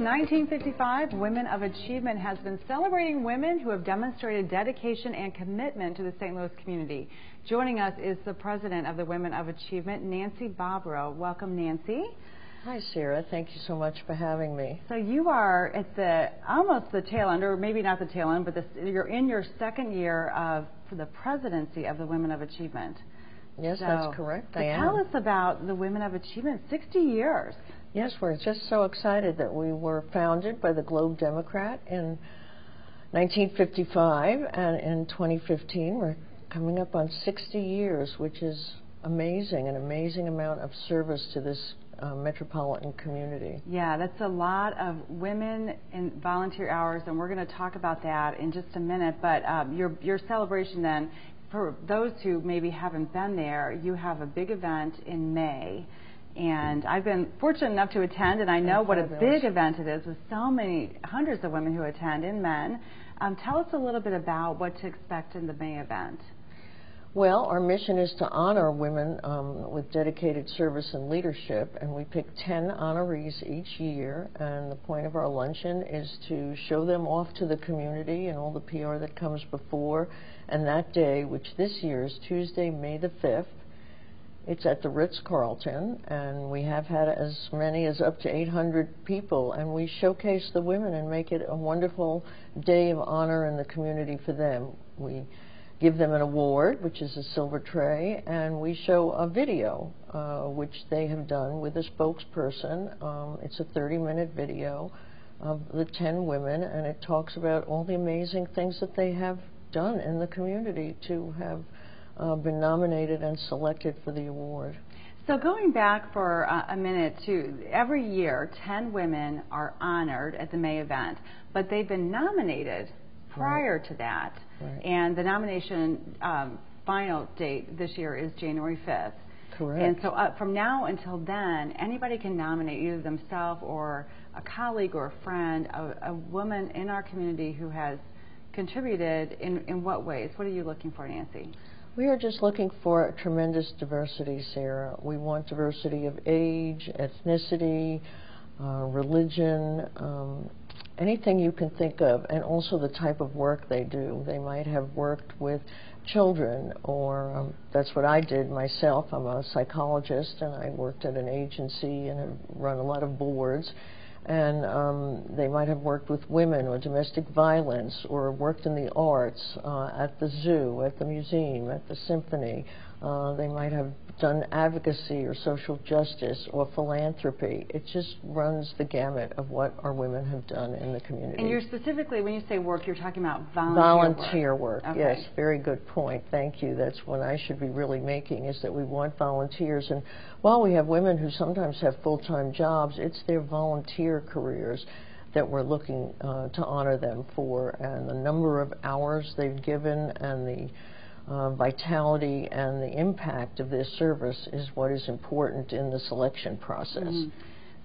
1955, Women of Achievement has been celebrating women who have demonstrated dedication and commitment to the St. Louis community. Joining us is the president of the Women of Achievement, Nancy Bobrow. Welcome, Nancy. Hi, Sarah. Thank you so much for having me. So you are at the almost the tail end, or maybe not the tail end, but you're in your second year of the presidency of the Women of Achievement. Yes, so that's correct. I am. Tell us about the Women of Achievement, 60 years. Yes, we're just so excited that we were founded by the Globe Democrat in 1955, and in 2015 we're coming up on 60 years, which is amazing, an amazing amount of service to this metropolitan community. Yeah, that's a lot of women in volunteer hours, and we're going to talk about that in just a minute, but your celebration then, for those who maybe haven't been there, you have a big event in May. And I've been fortunate enough to attend, and I know what a big event it is with so many hundreds of women who attend and men. Tell us a little bit about what to expect in the May event. Well, our mission is to honor women with dedicated service and leadership, and we pick 10 honorees each year, and the point of our luncheon is to show them off to the community and all the PR that comes before. And that day, which this year is Tuesday, May the 5th, it's at the Ritz-Carlton, and we have had as many as up to 800 people, and we showcase the women and make it a wonderful day of honor in the community for them. We give them an award, which is a silver tray, and we show a video, which they have done with a spokesperson. It's a 30-minute video of the 10 women, and it talks about all the amazing things that they have done in the community to have been nominated and selected for the award. So going back for a minute to every year, 10 women are honored at the May event, but they've been nominated prior to that. Right. And the nomination final date this year is January 5th. Correct. And so from now until then, anybody can nominate either themselves or a colleague or a friend, a woman in our community who has contributed in what ways? What are you looking for, Nancy? We are just looking for a tremendous diversity, Sarah. We want diversity of age, ethnicity, religion, anything you can think of, and also the type of work they do. They might have worked with children, or that's what I did myself. I'm a psychologist, and I worked at an agency and have run a lot of boards. And they might have worked with women or domestic violence or worked in the arts, at the zoo, at the museum, at the symphony. They might have done advocacy or social justice or philanthropy. It just runs the gamut of what our women have done in the community. And you're specifically, when you say work, you're talking about volunteer work. Volunteer work, okay. Yes, very good point. Thank you. That's what I should be really making, is that we want volunteers. And while we have women who sometimes have full-time jobs, it's their volunteer careers that we're looking to honor them for, and the number of hours they've given and the vitality and the impact of this service is what is important in the selection process. Mm-hmm.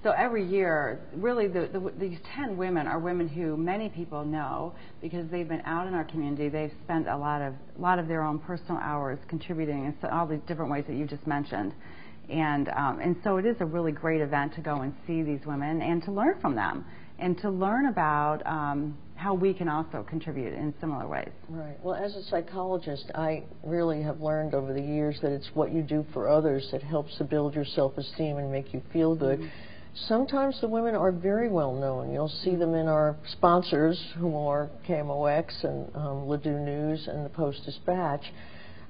So every year, really, these 10 women are women who many people know because they've been out in our community. They've spent a lot of their own personal hours contributing in all these different ways that you just mentioned. And so it is a really great event to go and see these women and to learn from them and to learn about how we can also contribute in similar ways. Right. Well, as a psychologist, I really have learned over the years that it's what you do for others that helps to build your self-esteem and make you feel good. Mm-hmm. Sometimes the women are very well known. You'll see them in our sponsors, who are KMOX and Ladue News and the Post-Dispatch.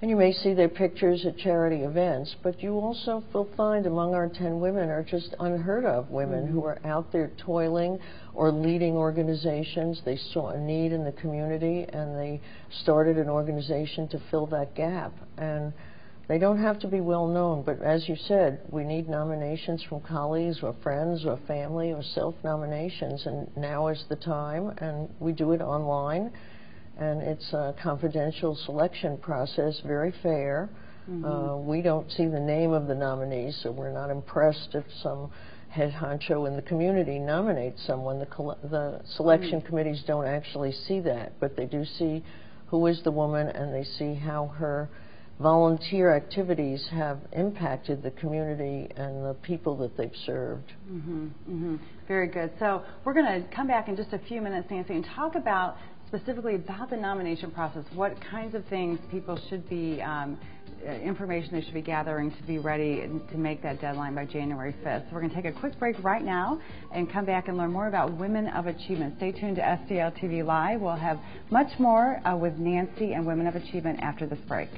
And you may see their pictures at charity events, but you also will find among our 10 women are just unheard of women mm-hmm. who are out there toiling or leading organizations. They saw a need in the community and they started an organization to fill that gap. And they don't have to be well known, but as you said, we need nominations from colleagues or friends or family or self-nominations, and now is the time, and we do it online. And it's a confidential selection process, very fair. Mm-hmm. We don't see the name of the nominees, so we're not impressed if some head honcho in the community nominates someone. The selection mm-hmm. committees don't actually see that, but they do see who is the woman, and they see how her volunteer activities have impacted the community and the people that they've served. Mm-hmm, mm-hmm. Very good. So we're going to come back in just a few minutes, Nancy, and talk about specifically about the nomination process, what kinds of things people should be, information they should be gathering to be ready to make that deadline by January 5th. So we're going to take a quick break right now and come back and learn more about Women of Achievement. Stay tuned to STL TV Live. We'll have much more with Nancy and Women of Achievement after this break.